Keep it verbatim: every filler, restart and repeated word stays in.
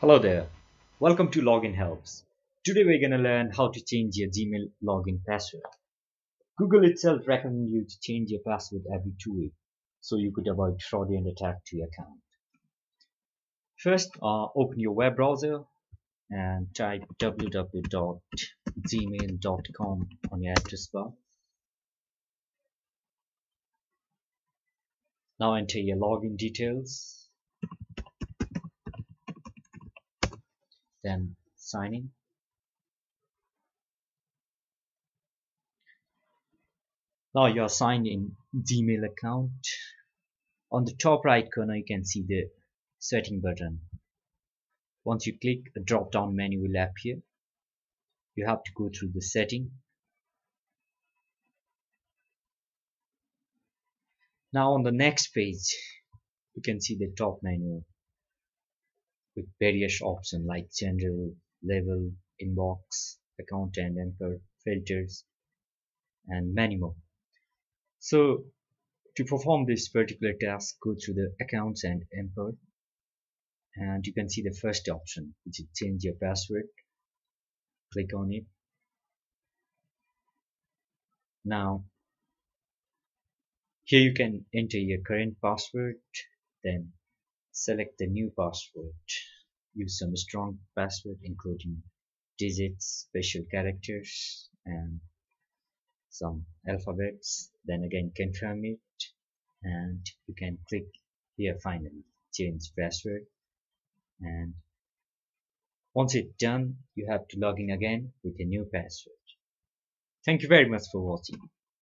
Hello there, welcome to Login Helps. Today we're going to learn how to change your Gmail login password. Google itself recommends you to change your password every two weeks so you could avoid fraudulent attack to your account. First, uh, open your web browser and type w w w dot gmail dot com on your address bar. Now enter your login details. Then sign in. Now you are signed in Gmail account. On the top right corner you can see the setting button. Once you click, a drop down menu will appear. You have to go through the setting. Now on the next page you can see the top menu with various options like general, level, inbox, account and emperor, filters, and many more. So to perform this particular task, go through the accounts and emperor, and you can see the first option, which is change your password. Click on it. Now here you can enter your current password, then select the new password. Use some strong password including digits, special characters, and some alphabets. Then again confirm it, and you can click here finally, change password. And once it's done, you have to log in again with a new password. Thank you very much for watching.